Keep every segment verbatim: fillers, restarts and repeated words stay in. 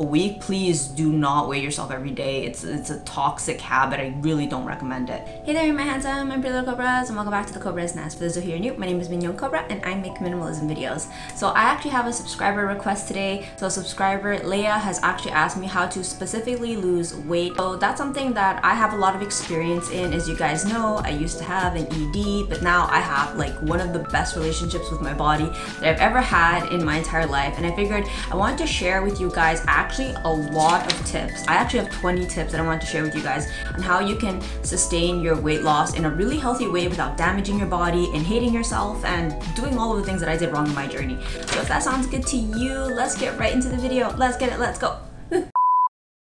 a week. Please do not weigh yourself every day. It's it's a toxic habit. I really don't recommend it. Hey there, my handsome and Pretty Little Cobras, and welcome back to the Cobra's Nest. For those who are new, my name is Mignon Cobra, and I make minimalism videos. So I actually have a subscriber request today. So subscriber Leia has actually asked me how to specifically lose weight. So that's something that I have a lot of experience in. As you guys know, I used to have an E D, but now I have like one of the best relationships with my body that I've ever had in my entire life. And I figured I wanted to share with you guys actually Actually, a lot of tips. I actually have twenty tips that I wanted to share with you guys on how you can sustain your weight loss in a really healthy way without damaging your body and hating yourself and doing all of the things that I did wrong in my journey. So if that sounds good to you, let's get right into the video. Let's get it, let's go.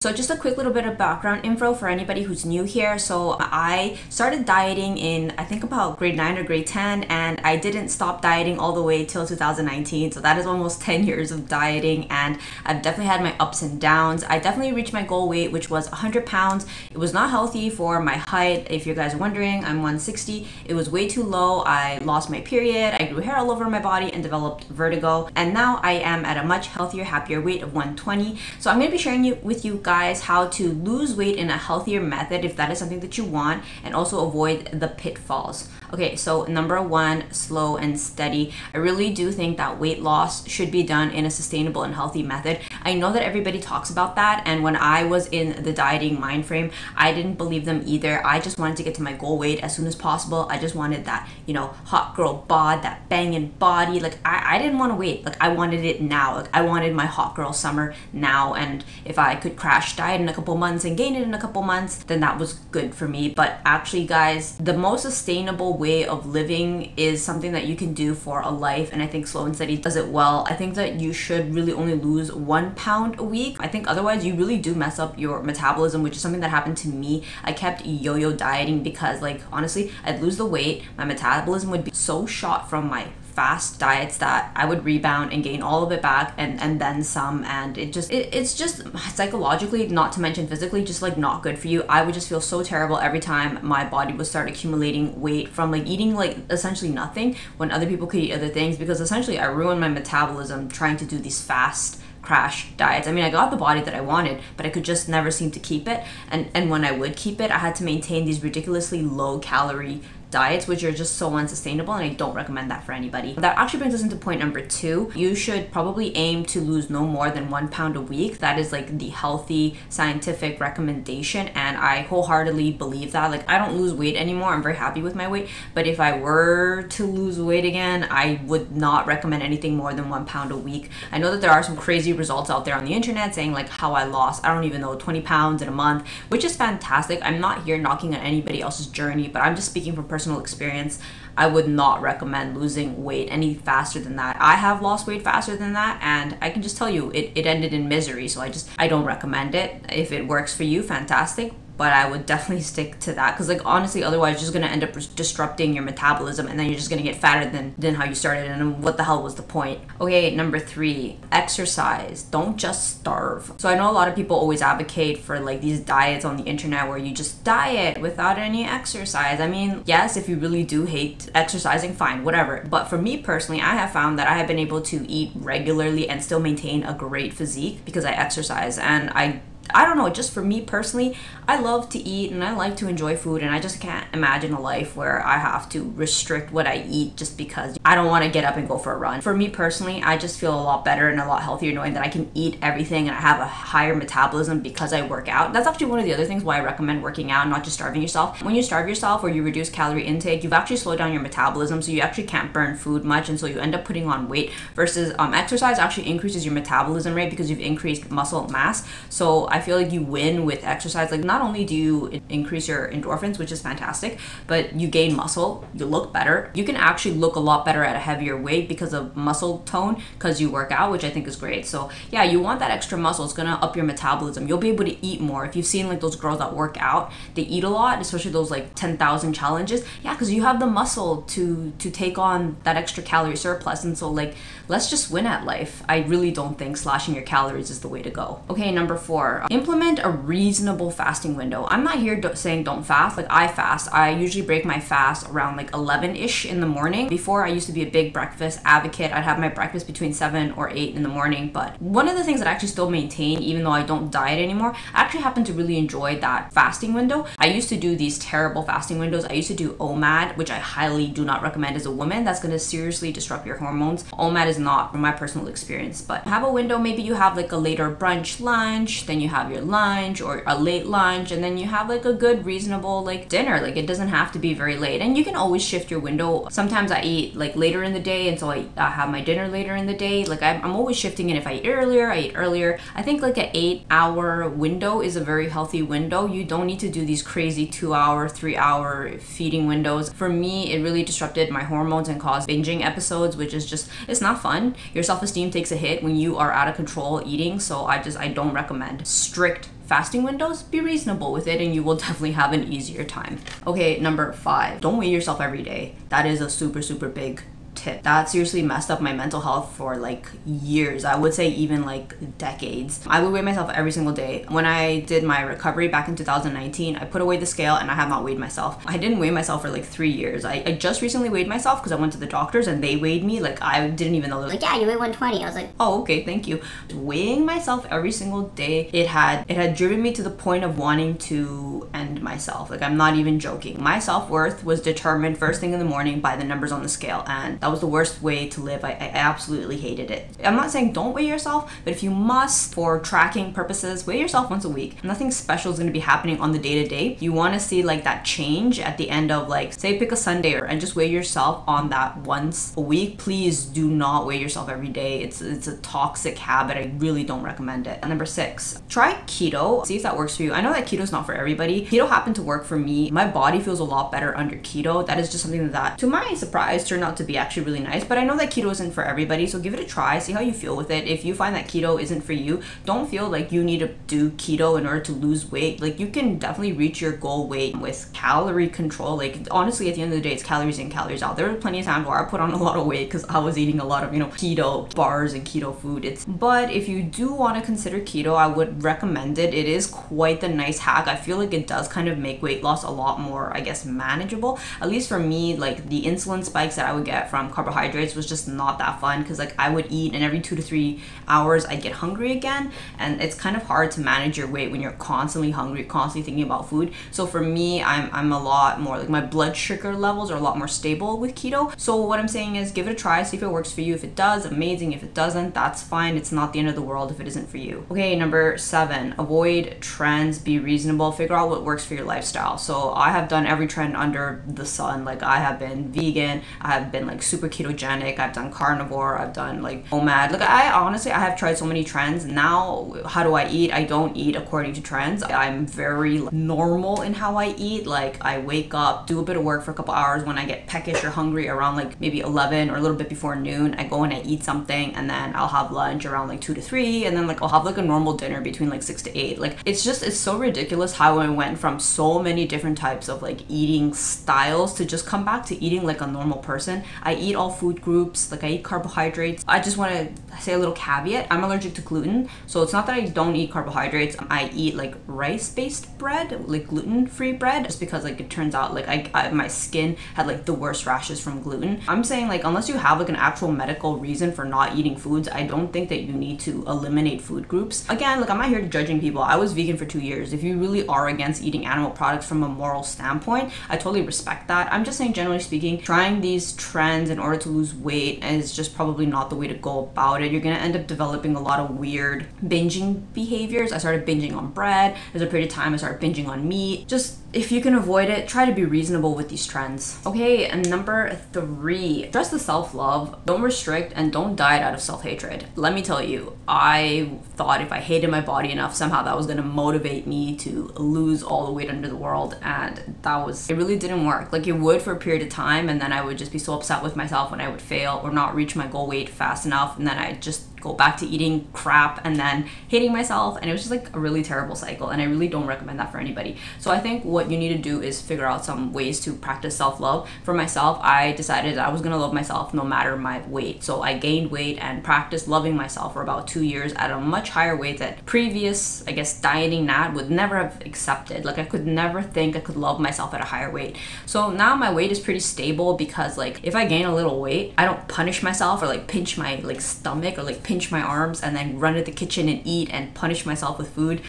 So just a quick little bit of background info for anybody who's new here. So I started dieting in, I think, about grade nine or grade ten, and I didn't stop dieting all the way till two thousand nineteen. So that is almost ten years of dieting, and I've definitely had my ups and downs. I definitely reached my goal weight, which was one hundred pounds. It was not healthy for my height. If you guys are wondering, I'm one sixty. It was way too low. I lost my period. I grew hair all over my body and developed vertigo. And now I am at a much healthier, happier weight of one twenty. So I'm gonna be sharing you with you guys Guys, how to lose weight in a healthier method if that is something that you want, and also avoid the pitfalls. Okay, so number one, slow and steady. I really do think that weight loss should be done in a sustainable and healthy method. I know that everybody talks about that, and when I was in the dieting mind frame, I didn't believe them either. I just wanted to get to my goal weight as soon as possible. I just wanted that, you know, hot girl bod, that banging body. Like I, I didn't want to wait. Like I wanted it now. Like I wanted my hot girl summer now, and if I could crash diet in a couple months and gain it in a couple months, then that was good for me. But actually, guys, the most sustainable way of living is something that you can do for a life, and I think slow and steady does it well. I think that you should really only lose one pound a week. I think otherwise you really do mess up your metabolism, which is something that happened to me. I kept yo-yo dieting because, like, honestly, I'd lose the weight, my metabolism would be so shot from my fast diets that I would rebound and gain all of it back and and then some, and it just it, it's just psychologically, not to mention physically, just like not good for you. I would just feel so terrible every time my body would start accumulating weight from like eating like essentially nothing when other people could eat other things, because essentially I ruined my metabolism trying to do these fast crash diets. I mean, I got the body that I wanted, but I could just never seem to keep it, and and when I would keep it, I had to maintain these ridiculously low calorie diets, which are just so unsustainable, and I don't recommend that for anybody. That actually brings us into point number two. You should probably aim to lose no more than one pound a week. That is like the healthy scientific recommendation, and I wholeheartedly believe that. Like, I don't lose weight anymore. I'm very happy with my weight, but if I were to lose weight again, I would not recommend anything more than one pound a week. I know that there are some crazy results out there on the internet saying like how I lost, I don't even know, twenty pounds in a month, which is fantastic. I'm not here knocking on anybody else's journey, but I'm just speaking from personal personal experience. I would not recommend losing weight any faster than that. I have lost weight faster than that, and I can just tell you it, it ended in misery. So I just I don't recommend it. If it works for you, fantastic, but I would definitely stick to that, because like honestly, otherwise you're just gonna end up disrupting your metabolism, and then you're just gonna get fatter than, than how you started, and what the hell was the point? Okay, number three, exercise. Don't just starve. So I know a lot of people always advocate for like these diets on the internet where you just diet without any exercise. I mean, yes, if you really do hate exercising, fine, whatever. But for me personally, I have found that I have been able to eat regularly and still maintain a great physique because I exercise, and I I don't know, just for me personally, I love to eat and I like to enjoy food, and I just can't imagine a life where I have to restrict what I eat just because I don't want to get up and go for a run. For me personally, I just feel a lot better and a lot healthier knowing that I can eat everything, and I have a higher metabolism because I work out. That's actually one of the other things why I recommend working out, not just starving yourself. When you starve yourself or you reduce calorie intake, you've actually slowed down your metabolism, so you actually can't burn food much, and so you end up putting on weight, versus um, exercise actually increases your metabolism rate because you've increased muscle mass. So I feel like you win with exercise. Like, not only do you increase your endorphins, which is fantastic, but you gain muscle, you look better. You can actually look a lot better at a heavier weight because of muscle tone, because you work out, which I think is great. So yeah, you want that extra muscle. It's gonna up your metabolism. You'll be able to eat more. If you've seen like those girls that work out, they eat a lot, especially those like ten thousand challenges. Yeah, because you have the muscle to to take on that extra calorie surplus. And so like, let's just win at life. I really don't think slashing your calories is the way to go. Okay, number four. here. Implement a reasonable fasting window. I'm not here saying don't fast. Like, I fast. I usually break my fast around like eleven-ish in the morning. Before, I used to be a big breakfast advocate. I'd have my breakfast between seven or eight in the morning. But one of the things that I actually still maintain, even though I don't diet anymore, I actually happen to really enjoy that fasting window. I used to do these terrible fasting windows. I used to do O M A D, which I highly do not recommend as a woman. That's going to seriously disrupt your hormones. O M A D is not, from my personal experience, but have a window. Maybe you have like a later brunch lunch, then you have your lunch or a late lunch, and then you have like a good reasonable like dinner. Like, it doesn't have to be very late, and you can always shift your window. Sometimes I eat like later in the day, and so I, I have my dinner later in the day. Like, I'm, I'm always shifting it. If I eat earlier, I eat earlier. I think like an eight hour window is a very healthy window. You don't need to do these crazy two hour, three hour feeding windows. For me, it really disrupted my hormones and caused binging episodes, which is just, it's not fun. Your self-esteem takes a hit when you are out of control eating. So I just, I don't recommend strict fasting windows. Be reasonable with it, and you will definitely have an easier time. Okay, number five, don't weigh yourself every day. That is a super, super big tip. That seriously messed up my mental health for like years. I would say even like decades. I would weigh myself every single day. When I did my recovery back in two thousand nineteen, I put away the scale and I have not weighed myself. I didn't weigh myself for like three years. I, I just recently weighed myself because I went to the doctors and they weighed me. Like, I didn't even know. They were like, yeah, you weigh one twenty. I was like, oh, okay, thank you. Weighing myself every single day, it had it had driven me to the point of wanting to end myself. Like, I'm not even joking. My self-worth was determined first thing in the morning by the numbers on the scale, and that was the worst way to live. I, I absolutely hated it. I'm not saying don't weigh yourself, but if you must, for tracking purposes, weigh yourself once a week. Nothing special is going to be happening on the day to day. You want to see like that change at the end of, like, say pick a Sunday and just weigh yourself on that once a week. Please do not weigh yourself every day. It's, it's a toxic habit. I really don't recommend it. And number six, try keto. See if that works for you. I know that keto is not for everybody. Keto happened to work for me. My body feels a lot better under keto. That is just something that, to my surprise, turned out to be actually really nice. But I know that keto isn't for everybody, so give it a try, see how you feel with it. If you find that keto isn't for you, don't feel like you need to do keto in order to lose weight. Like, you can definitely reach your goal weight with calorie control. Like, honestly, at the end of the day, it's calories in, calories out. There was plenty of times where I put on a lot of weight because I was eating a lot of, you know, keto bars and keto food. It's, but if you do want to consider keto, I would recommend it. It is quite the nice hack. I feel like it does kind of make weight loss a lot more, I guess, manageable. At least for me, like, the insulin spikes that I would get from carbohydrates was just not that fun, because like I would eat and every two to three hours I'd get hungry again, and it's kind of hard to manage your weight when you're constantly hungry, constantly thinking about food. So for me, I'm, I'm a lot more like, my blood sugar levels are a lot more stable with keto. So what I'm saying is, give it a try, see if it works for you. If it does, amazing. If it doesn't, that's fine. It's not the end of the world if it isn't for you. Okay, number seven, avoid trends, be reasonable, figure out what works for your lifestyle. So I have done every trend under the sun. Like, I have been vegan, I have been like super ketogenic, I've done carnivore, I've done like O M A D. Like, I honestly, I have tried so many trends. Now, how do I eat? I don't eat according to trends. I'm very normal in how I eat. Like, I wake up, do a bit of work for a couple hours. When I get peckish or hungry around like maybe eleven or a little bit before noon, I go and I eat something, and then I'll have lunch around like two to three, and then like I'll have like a normal dinner between like six to eight. Like, it's just, it's so ridiculous how I went from so many different types of like eating styles to just come back to eating like a normal person. I eat all food groups. Like, I eat carbohydrates. I just want to say a little caveat. I'm allergic to gluten, so it's not that I don't eat carbohydrates. I eat like rice-based bread, like gluten-free bread, just because like it turns out like I, I my skin had like the worst rashes from gluten. I'm saying, like, unless you have like an actual medical reason for not eating foods, I don't think that you need to eliminate food groups. Again, like, I'm not here judging people. I was vegan for two years. If you really are against eating animal products from a moral standpoint, I totally respect that. I'm just saying, generally speaking, trying these trends in order to lose weight is just probably not the way to go about it. You're gonna end up developing a lot of weird binging behaviors. I started binging on bread. There's a period of time I started binging on meat. Just, if you can avoid it, try to be reasonable with these trends. Okay, and number three, address the self-love. Don't restrict and don't diet out of self-hatred. Let me tell you, I thought if I hated my body enough, somehow that was gonna motivate me to lose all the weight under the world, and that was, it really didn't work. Like, it would for a period of time, and then I would just be so upset with myself when I would fail or not reach my goal weight fast enough, and then I just go back to eating crap and then hating myself, and it was just like a really terrible cycle, and I really don't recommend that for anybody. So I think what you need to do is figure out some ways to practice self-love. For myself, I decided that I was gonna love myself no matter my weight, so I gained weight and practiced loving myself for about two years at a much higher weight that previous, I guess, dieting Nat would never have accepted. Like, I could never think I could love myself at a higher weight. So now my weight is pretty stable, because like if I gain a little weight, I don't punish myself or like pinch my like stomach or like pinch my arms and then run to the kitchen and eat and punish myself with food.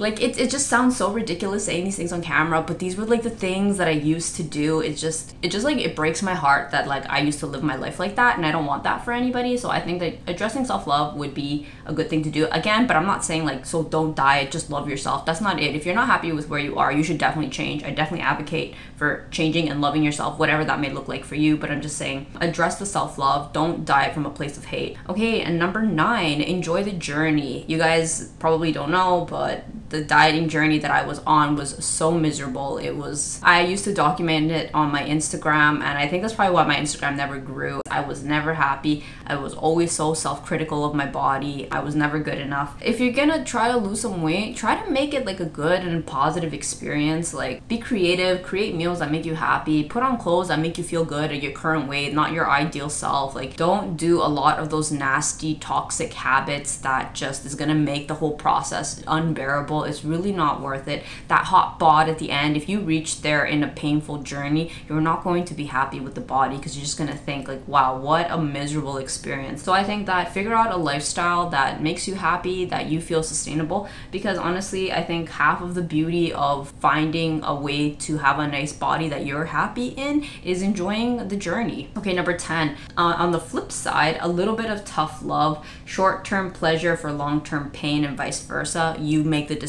Like, it, it just sounds so ridiculous saying these things on camera, but these were like the things that I used to do. It's just, it just like, it breaks my heart that like I used to live my life like that, and I don't want that for anybody. So I think that addressing self-love would be a good thing to do. Again, but I'm not saying like, so don't diet, just love yourself. That's not it. If you're not happy with where you are, you should definitely change. I definitely advocate for changing and loving yourself, whatever that may look like for you. But I'm just saying, address the self-love. Don't diet from a place of hate. Okay, and number nine, enjoy the journey. You guys probably don't know, but the dieting journey that I was on was so miserable. It was, I used to document it on my Instagram, and I think that's probably why my Instagram never grew. I was never happy. I was always so self-critical of my body. I was never good enough. If you're gonna try to lose some weight, try to make it like a good and positive experience. Like, be creative, create meals that make you happy, put on clothes that make you feel good at your current weight, not your ideal self. Like, don't do a lot of those nasty, toxic habits that just is gonna make the whole process unbearable. It's really not worth it. That hot bod at the end, if you reach there in a painful journey, you're not going to be happy with the body, because you're just going to think like, wow, what a miserable experience. So I think that figure out a lifestyle that makes you happy, that you feel sustainable, because honestly, I think half of the beauty of finding a way to have a nice body that you're happy in is enjoying the journey. Okay, number ten, uh, on the flip side, a little bit of tough love, short-term pleasure for long-term pain, and vice versa. You make the decision.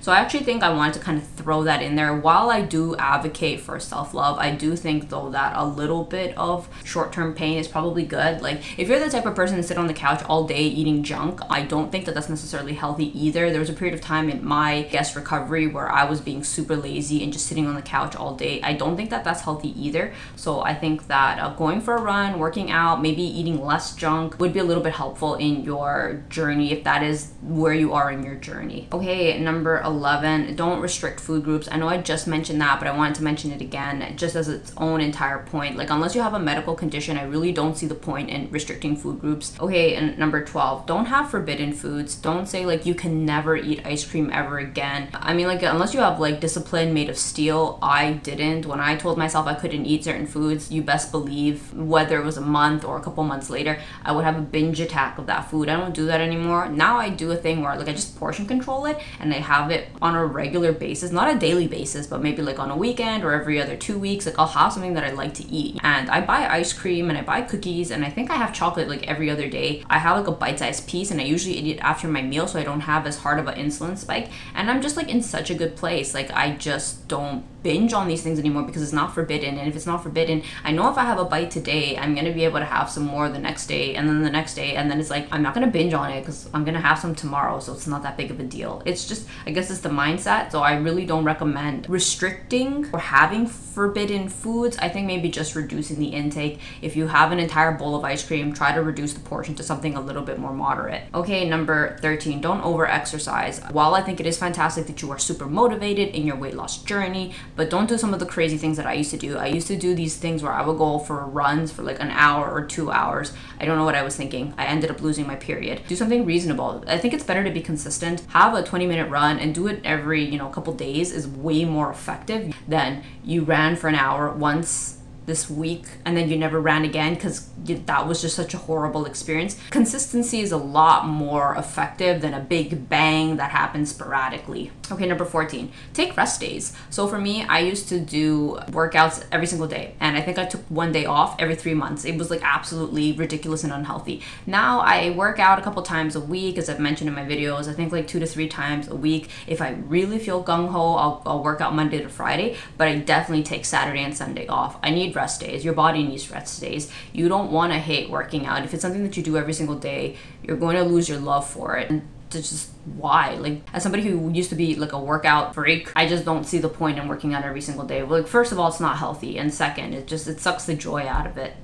So I actually think I wanted to kind of throw that in there. While I do advocate for self-love, I do think though that a little bit of short-term pain is probably good. Like, if you're the type of person to sit on the couch all day eating junk, I don't think that that's necessarily healthy either. There was a period of time in my guest recovery where I was being super lazy and just sitting on the couch all day. I don't think that that's healthy either. So I think that uh, going for a run, working out, maybe eating less junk would be a little bit helpful in your journey, if that is where you are in your journey. Okay, number eleven, don't restrict food groups. I know I just mentioned that, but I wanted to mention it again just as its own entire point. Like, unless you have a medical condition, I really don't see the point in restricting food groups. Okay, and number twelve, don't have forbidden foods. Don't say like you can never eat ice cream ever again. I mean, like, unless you have like discipline made of steel. I didn't. When I told myself I couldn't eat certain foods, you best believe whether it was a month or a couple months later, I would have a binge attack of that food. I don't do that anymore. Now I do a thing where like I just portion control it, and I have it on a regular basis, not a daily basis, but maybe like on a weekend or every other two weeks. Like, I'll have something that I like to eat, and I buy ice cream and I buy cookies, and I think I have chocolate like every other day. I have like a bite-sized piece, and I usually eat it after my meal, so I don't have as hard of an insulin spike. And I'm just like in such a good place. Like, I just don't binge on these things anymore because it's not forbidden. And if it's not forbidden, I know if I have a bite today, I'm gonna be able to have some more the next day, and then the next day, and then it's like, I'm not gonna binge on it because I'm gonna have some tomorrow, so it's not that big of a deal. It's just, I guess it's the mindset. So I really don't recommend restricting or having forbidden foods. I think maybe just reducing the intake. If you have an entire bowl of ice cream, try to reduce the portion to something a little bit more moderate. Okay, number thirteen, don't over exercise. While I think it is fantastic that you are super motivated in your weight loss journey, but don't do some of the crazy things that I used to do. I used to do these things where I would go for runs for like an hour or two hours. I don't know what I was thinking. I ended up losing my period. Do something reasonable. I think it's better to be consistent. Have a twenty minute run and do it every, you know, couple days is way more effective than you ran for an hour once this week and then you never ran again because that was just such a horrible experience. Consistency is a lot more effective than a big bang that happens sporadically. Okay, number fourteen, take rest days. So for me, I used to do workouts every single day, and I think I took one day off every three months. It was like absolutely ridiculous and unhealthy. Now I work out a couple times a week, as I've mentioned in my videos. I think like two to three times a week. If I really feel gung-ho, I'll, I'll work out Monday to Friday, but I definitely take Saturday and Sunday off. I need rest days. Your body needs rest days. You don't want to hate working out. If it's something that you do every single day, you're going to lose your love for it. And to just why? Like, as somebody who used to be like a workout freak, I just don't see the point in working out every single day. Like, first of all, it's not healthy, and second, it just it sucks the joy out of it.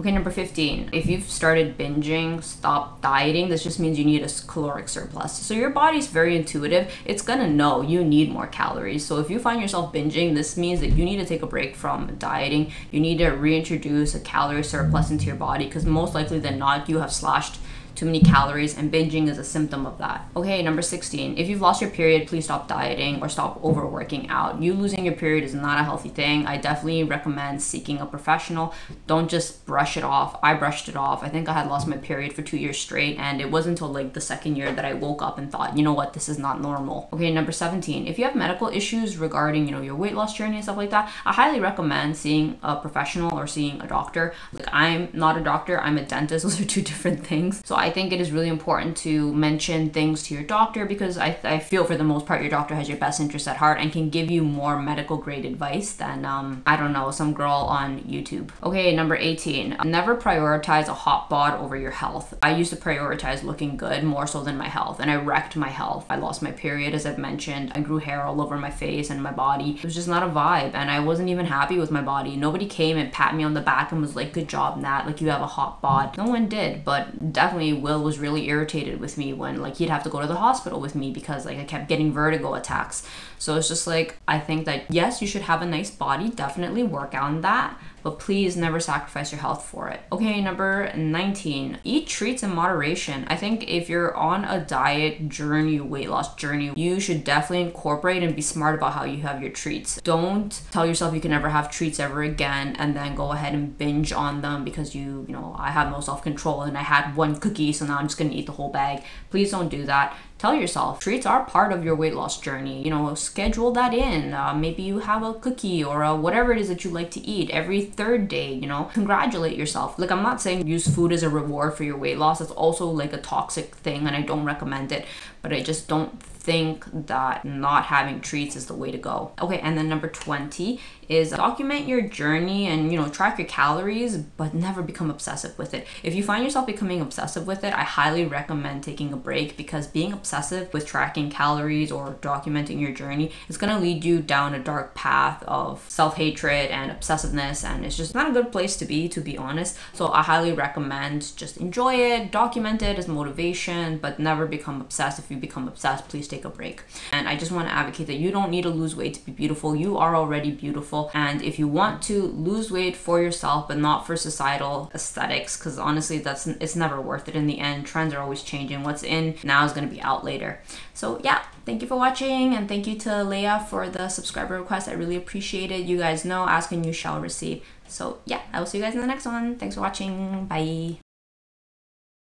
Okay, number fifteen. If you've started binging, stop dieting. This just means you need a caloric surplus. So your body's very intuitive. It's gonna know you need more calories. So if you find yourself binging, this means that you need to take a break from dieting. You need to reintroduce a calorie surplus into your body, because most likely than not, you have slashed too many calories, and binging is a symptom of that. Okay, number sixteen. If you've lost your period, please stop dieting or stop overworking out. You losing your period is not a healthy thing. I definitely recommend seeking a professional. Don't just brush it off. I brushed it off. I think I had lost my period for two years straight, and it wasn't until like the second year that I woke up and thought, you know what, this is not normal. Okay, number seventeen. If you have medical issues regarding, you know, your weight loss journey and stuff like that, I highly recommend seeing a professional or seeing a doctor. Like, I'm not a doctor, I'm a dentist. Those are two different things. So I think it is really important to mention things to your doctor, because I, I feel for the most part your doctor has your best interest at heart and can give you more medical grade advice than, um, I don't know, some girl on YouTube. Okay, number eighteen. Never prioritize a hot bod over your health. I used to prioritize looking good more so than my health, and I wrecked my health. I lost my period, as I've mentioned. I grew hair all over my face and my body. It was just not a vibe, and I wasn't even happy with my body. Nobody came and pat me on the back and was like, good job, Nat, like, you have a hot bod. No one did, but definitely Will was really irritated with me when, like, he'd have to go to the hospital with me because, like, I kept getting vertigo attacks. So it's just like, I think that yes, you should have a nice body, definitely work on that, but please never sacrifice your health for it. Okay, number nineteen, eat treats in moderation. I think if you're on a diet journey, weight loss journey, you should definitely incorporate and be smart about how you have your treats. Don't tell yourself you can never have treats ever again and then go ahead and binge on them because you, you know, I have no self-control and I had one cookie, so now I'm just gonna eat the whole bag. Please don't do that. Tell yourself, treats are part of your weight loss journey. You know, schedule that in. Uh, maybe you have a cookie or a whatever it is that you like to eat every third day, you know, congratulate yourself. Like, I'm not saying use food as a reward for your weight loss. It's also like a toxic thing and I don't recommend it, but I just don't think that not having treats is the way to go. Okay, and then number twenty is document your journey and, you know, track your calories, but never become obsessive with it. If you find yourself becoming obsessive with it, I highly recommend taking a break, because being obsessive with tracking calories or documenting your journey is going to lead you down a dark path of self-hatred and obsessiveness, and it's just not a good place to be, to be honest. So I highly recommend just enjoy it, document it as motivation, but never become obsessed. If you become obsessed, please take a break. And I just want to advocate that you don't need to lose weight to be beautiful. You are already beautiful, and if you want to lose weight for yourself but not for societal aesthetics, because honestly that's it's never worth it in the end. Trends are always changing. What's in now is going to be out later. So yeah, thank you for watching, and thank you to Leia for the subscriber request. I really appreciate it. You guys know, ask and you shall receive. So yeah, I will see you guys in the next one. Thanks for watching. Bye.